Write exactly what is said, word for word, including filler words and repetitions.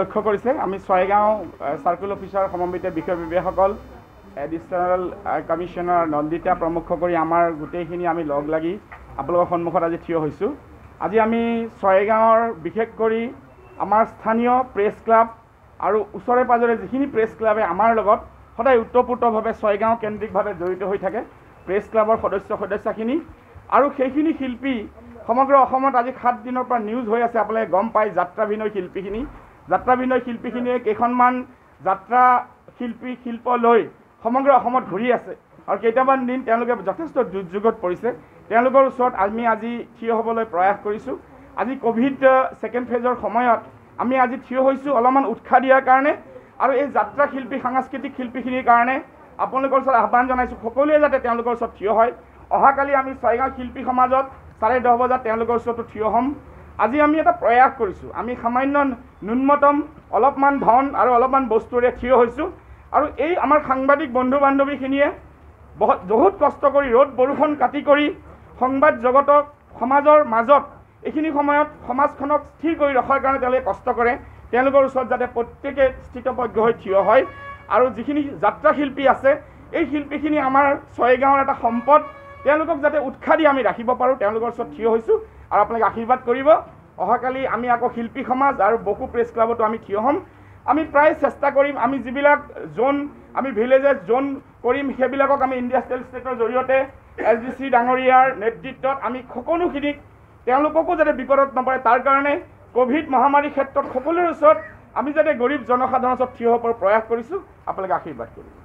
লক্ষ্য কৰিছে আমি ছয়গাঁও সাৰ্কুল অফিসাৰ সমন্বিত বিষয় বিভাগসকল এডিশনাল কমিশনাৰ নন্দিতা প্ৰমুখ কৰি আমাৰ গোটেইখিনি আমি লগ লাগি আপোনালোকৰ সন্মুখত আজি থিয় হৈছো। আজি আমি ছয়গাঁৱৰ বিশেষ কৰি আমাৰ স্থানীয় প্ৰেছ ক্লাব আৰু ওচৰে পাজৰে যিখিনি প্ৰেছ ক্লাবে আমাৰ লগত সদায় উত্তৰপূৰ্বভাৱে ছয়গাঁও কেন্দ্ৰিকভাৱে জড়িত হৈ থাকে প্ৰেছ ক্লাবৰ সদস্য সদস্যখিনি আৰু সেইখিনি শিল্পী সমগ্ৰ অসমত আজি সাত দিনৰ পৰা নিউজ হৈ আছে। আপোনালোকে গম পাই যাত্ৰাভিনয় শিল্পীখিনি যাত্ৰাভিনয় শিল্পীখিনিয়ে কেইখনমান যাত্ৰা শিল্পী শিল্প লৈ সমগ্ৰ অসমত ঘূৰি আছে আৰু কেইটামান দিন তেওঁলোকে যথেষ্ট দুৰ্যোগত পৰিছে। তেওঁলোকৰ ওচৰত আমি আজি থিয় হ'বলৈ প্ৰয়াস কৰিছোঁ। আজি কোভিড ছেকেণ্ড ফেজৰ সময়ত আমি আজি থিয় হৈছোঁ অলপমান উৎসাহ দিয়াৰ কাৰণে আৰু এই যাত্ৰা শিল্পী সাংস্কৃতিক শিল্পীখিনিৰ কাৰণে আপোনালোকৰ ওচৰত আহ্বান জনাইছোঁ সকলোৱে যাতে তেওঁলোকৰ ওচৰত থিয় হয়। অহাকালি আমি ছয়গাঁও শিল্পী সমাজত চাৰে দহ বজাত তেওঁলোকৰ ওচৰতো থিয় হ'ম। আজি আমি এটা প্ৰয়াস কৰিছোঁ আমি সামান্য ন্যূনতম অলপমান ধন আৰু অলপমান বস্তুৰে থিয় হৈছোঁ আৰু এই আমাৰ সাংবাদিক বন্ধু বান্ধৱীখিনিয়ে বহুত বহুত কষ্ট কৰি ৰ'দ বৰষুণ কাটি কৰি সংবাদ জগতক সমাজৰ মাজত এইখিনি সময়ত সমাজখনক স্থিৰ কৰি ৰখাৰ কাৰণে তেওঁলোকে কষ্ট কৰে। তেওঁলোকৰ ওচৰত যাতে প্ৰত্যেকে স্থিতপজ্ঞ হৈ থিয় হয় আৰু যিখিনি যাত্ৰা শিল্পী আছে এই শিল্পীখিনি আমাৰ ছয়গাঁৱৰ এটা সম্পদ তেওঁলোকক যাতে উৎসাহ দি আমি ৰাখিব পাৰোঁ তেওঁলোকৰ ওচৰত থিয় হৈছোঁ আৰু আপোনালোকে আশীৰ্বাদ কৰিব। অহাকালি আমি আকৌ শিল্পী সমাজ আৰু বকু প্ৰেছ ক্লাবতো আমি থিয় হ'ম। আমি প্ৰায় চেষ্টা কৰিম আমি যিবিলাক জ'ন আমি ভিলেজেছ জ'ন কৰিম সেইবিলাকক আমি ইণ্ডাষ্ট্ৰিয়েল ষ্টেটৰ জৰিয়তে এছ ডি চি ডাঙৰীয়াৰ নেতৃত্বত আমি সকলোখিনিক তেওঁলোককো যাতে বিপদত নপৰে তাৰ কাৰণে কোভিড মহামাৰীৰ ক্ষেত্ৰত সকলোৰে ওচৰত আমি যাতে গৰীব জনসাধাৰণৰ ওচৰত থিয় হ'ব প্ৰয়াস কৰিছোঁ। আপোনালোকে আশীৰ্বাদ কৰিম।